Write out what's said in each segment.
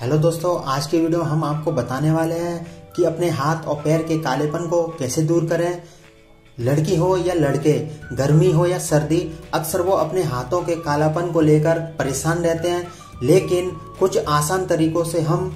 Hello दोस्तों, आज के वीडियो में हम आपको बताने वाले हैं कि अपने हाथ और पैर के कालेपन को कैसे दूर करें। लड़की हो या लड़के, गर्मी हो या सर्दी, अक्सर वो अपने हाथों के कालापन को लेकर परेशान रहते हैं, लेकिन कुछ आसान तरीकों से हम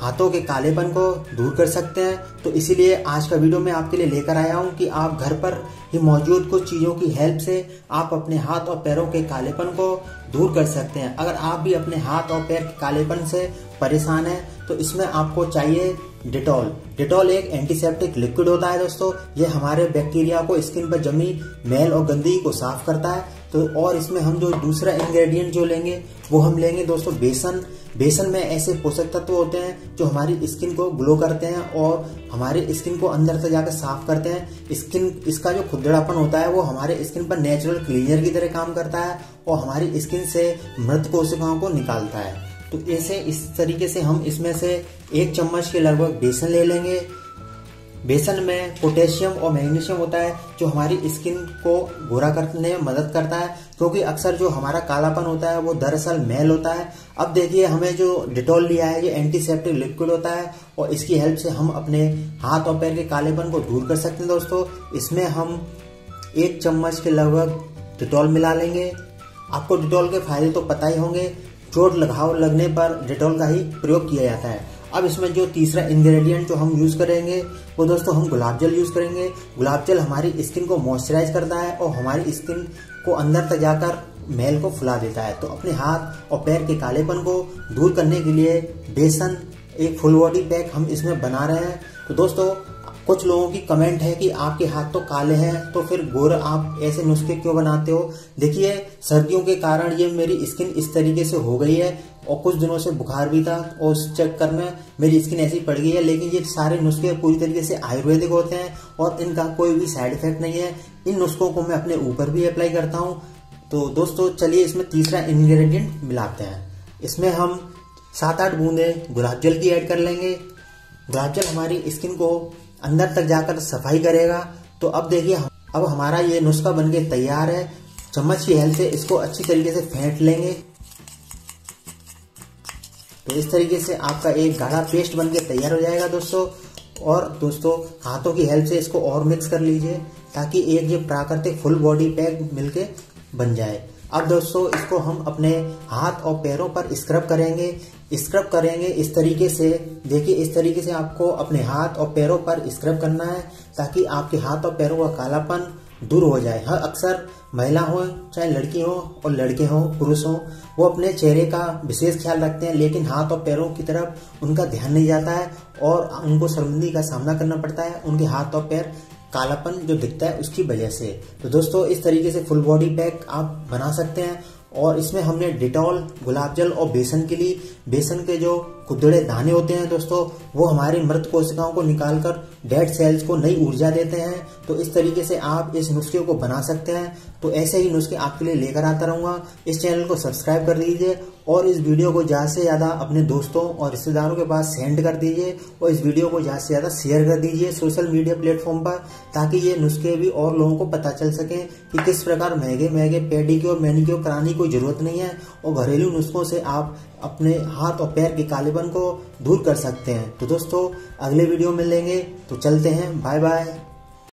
हाथों के कालेपन को दूर कर सकते हैं। तो इसीलिए आज का वीडियो मैं आपके लिए लेकर आया हूं कि आप घर पर ही मौजूद कुछ चीज़ों की हेल्प से आप अपने हाथ और पैरों के कालेपन को दूर कर सकते हैं। अगर आप भी अपने हाथ और पैर के कालेपन से परेशान हैं तो इसमें आपको चाहिए डेटॉल। डेटॉल एक एंटीसेप्टिक लिक्विड होता है दोस्तों, ये हमारे बैक्टीरिया को स्किन पर जमी मैल और गंदगी को साफ करता है। तो और इसमें हम जो दूसरा इंग्रेडिएंट जो लेंगे वो हम लेंगे दोस्तों बेसन। बेसन में ऐसे पोषक तत्व होते हैं जो हमारी स्किन को ग्लो करते हैं और हमारी स्किन को अंदर से जाकर साफ करते हैं। इसका जो खुरदरापन होता है वो हमारे स्किन पर नेचुरल क्लीनर की तरह काम करता है और हमारी स्किन से मृत कोशिकाओं को निकालता है। तो ऐसे इस तरीके से हम इसमें से एक चम्मच के लगभग बेसन ले लेंगे। बेसन में पोटेशियम और मैग्नीशियम होता है जो हमारी स्किन को गोरा करने में मदद करता है, क्योंकि अक्सर जो हमारा कालापन होता है वो दरअसल मैल होता है। अब देखिए, हमें जो डेटॉल लिया है ये एंटीसेप्टिक लिक्विड होता है और इसकी हेल्प से हम अपने हाथ और पैर के कालेपन को दूर कर सकते हैं दोस्तों। इसमें हम एक चम्मच के लगभग डेटॉल मिला लेंगे। आपको डेटॉल के फायदे तो पता ही होंगे, चोट लगाव लगने पर डेटॉल का ही प्रयोग किया जाता है। अब इसमें जो तीसरा इंग्रेडिएंट जो हम यूज़ करेंगे वो दोस्तों हम गुलाब जल यूज़ करेंगे। गुलाब जल हमारी स्किन को मॉइस्चराइज करता है और हमारी स्किन को अंदर तक जाकर मैल को फुला देता है। तो अपने हाथ और पैर के कालेपन को दूर करने के लिए बेसन एक फुल बॉडी पैक हम इसमें बना रहे हैं। तो दोस्तों, कुछ लोगों की कमेंट है कि आपके हाथ तो काले हैं तो फिर गोरा आप ऐसे नुस्खे क्यों बनाते हो। देखिए, सर्दियों के कारण ये मेरी स्किन इस तरीके से हो गई है और कुछ दिनों से बुखार भी था और उस चक्कर में मेरी स्किन ऐसी पड़ गई है। लेकिन ये सारे नुस्खे पूरी तरीके से आयुर्वेदिक होते हैं और इनका कोई भी साइड इफेक्ट नहीं है। इन नुस्खों को मैं अपने ऊपर भी अप्लाई करता हूँ। तो दोस्तों चलिए, इसमें तीसरा इन्ग्रीडियंट मिलाते हैं। इसमें हम 7-8 बूंदे गुलाब जल की ऐड कर लेंगे। गुलाब जल हमारी स्किन को अंदर तक जाकर सफाई करेगा। तो अब देखिए, अब हमारा ये नुस्खा बनके तैयार है। चम्मच की हेल्प से इसको अच्छी तरीके से फेंट लेंगे। तो इस तरीके से आपका एक गाढ़ा पेस्ट बनके तैयार हो जाएगा दोस्तों। और दोस्तों, हाथों की हेल्प से इसको और मिक्स कर लीजिए ताकि एक ये प्राकृतिक फुल बॉडी पैक मिलके बन जाए। अब दोस्तों, इसको हम अपने हाथ और पैरों पर स्क्रब करेंगे इस तरीके से। देखिए, इस तरीके से आपको अपने हाथ और पैरों पर स्क्रब करना है ताकि आपके हाथ और पैरों का कालापन दूर हो जाए। हर अक्सर महिला हो चाहे लड़की हो और लड़के हो पुरुष हो, वो अपने चेहरे का विशेष ख्याल रखते हैं, लेकिन हाथ और पैरों की तरफ उनका ध्यान नहीं जाता है और उनको शर्मिंदगी का सामना करना पड़ता है उनके हाथ और पैर कालापन जो दिखता है उसकी वजह से। तो दोस्तों, इस तरीके से फुल बॉडी पैक आप बना सकते हैं। और इसमें हमने डेटॉल, गुलाब जल और बेसन के लिए बेसन के जो खुदड़े दाने होते हैं दोस्तों, वो हमारे मृत कोशिकाओं को निकालकर डेड सेल्स को नई ऊर्जा देते हैं। तो इस तरीके से आप इस नुस्खे को बना सकते हैं। तो ऐसे ही नुस्खे आपके लिए लेकर आता रहूँगा। इस चैनल को सब्सक्राइब कर दीजिए और इस वीडियो को ज़्यादा से ज़्यादा अपने दोस्तों और रिश्तेदारों के पास सेंड कर दीजिए और इस वीडियो को ज़्यादा से ज़्यादा शेयर कर दीजिए सोशल मीडिया प्लेटफॉर्म पर, ताकि ये नुस्खे भी और लोगों को पता चल सकें कि किस प्रकार महंगे पेडिक्योर मैनिक्योर कराने की कोई ज़रूरत नहीं है और घरेलू नुस्खों से आप अपने हाथ और पैर के कालेपन को दूर कर सकते हैं। तो दोस्तों, अगले वीडियो में मिलेंगे, तो चलते हैं, बाय बाय।